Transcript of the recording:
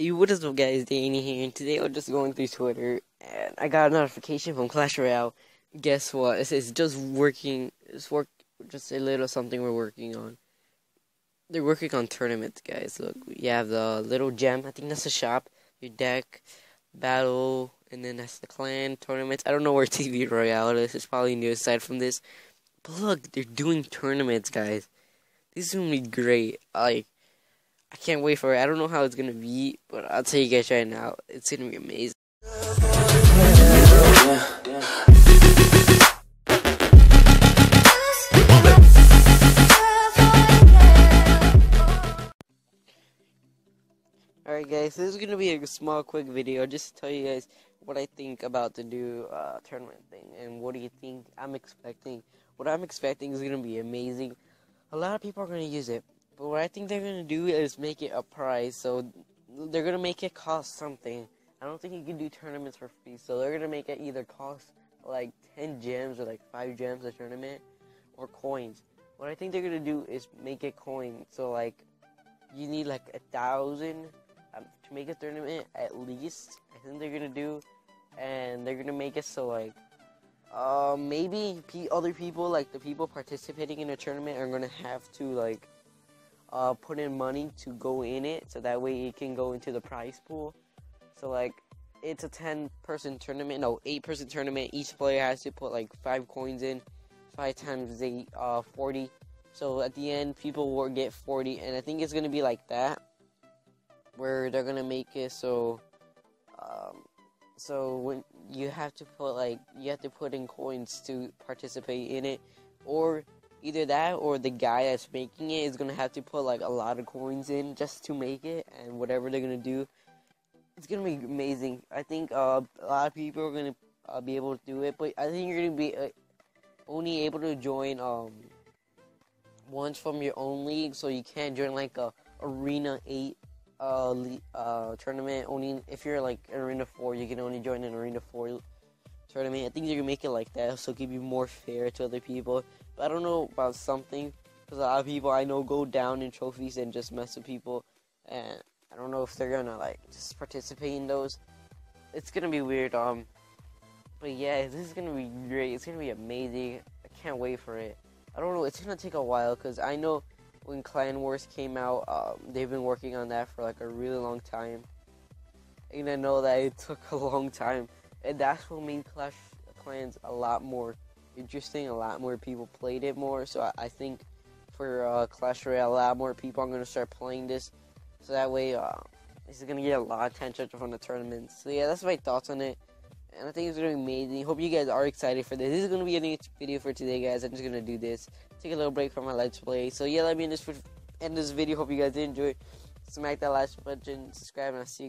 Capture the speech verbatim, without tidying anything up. Hey, what is up guys, Danny here, and today I'm just going through Twitter, and I got a notification from Clash Royale. Guess what, it says just working, it's work, just a little something we're working on. They're working on tournaments, guys. Look, you have the little gem, I think that's the shop, your deck, battle, and then that's the clan, tournaments. I don't know where T V Royale is, it's probably new aside from this. But look, they're doing tournaments, guys. This is going to be great, like. I can't wait for it. I don't know how it's gonna be, but I'll tell you guys right now, it's gonna be amazing. Alright guys, so this is gonna be a small quick video just to tell you guys what I think about the new uh, tournament thing, and what do you think I'm expecting. What I'm expecting is gonna be amazing. A lot of people are gonna use it. But what I think they're going to do is make it a prize, so they're going to make it cost something. I don't think you can do tournaments for free, so they're going to make it either cost like ten gems or like five gems a tournament, or coins. What I think they're going to do is make it coin, so like, you need like a thousand um, to make a tournament at least, I think they're going to do, and they're going to make it so like, uh, maybe p other people, like the people participating in a tournament are going to have to like, Uh, put in money to go in it, so that way it can go into the prize pool. So like, it's a ten person tournament, no, eight person tournament. Each player has to put like five coins in, five times eight, uh, forty. So at the end, people will get forty, and I think it's gonna be like that, where they're gonna make it so, um, so when you have to put like, you have to put in coins to participate in it, or either that, or the guy that's making it is going to have to put, like, a lot of coins in just to make it, and whatever they're going to do, it's going to be amazing. I think uh, a lot of people are going to uh, be able to do it, but I think you're going to be uh, only able to join um, ones from your own league, so you can't join, like, a Arena eight uh, uh, tournament. Only if you're, like, Arena four, you can only join an Arena four tournament. I think they're going to make it like that, so it can be more fair to other people. I don't know about something, because a lot of people I know go down in trophies and just mess with people, and I don't know if they're gonna like just participate in those. It's gonna be weird, um but yeah, this is gonna be great. It's gonna be amazing. I can't wait for it. I don't know, it's gonna take a while, because I know when Clan Wars came out, um, they've been working on that for like a really long time, and I know that it took a long time, and that's what made Clash Clans a lot more interesting. A lot more people played it more, so I, I think for uh, Clash Royale, a lot more people are going to start playing this, so that way uh, this is going to get a lot of attention from the tournaments. So yeah, that's my thoughts on it, and I think it's going to be amazing. Hope you guys are excited for this. This is going to be a new video for today, guys. I'm just going to do this, take a little break from my let's play, so yeah, let me end this, for, end this video. Hope you guys did enjoy. Smack that like button, subscribe, and I'll see you guys.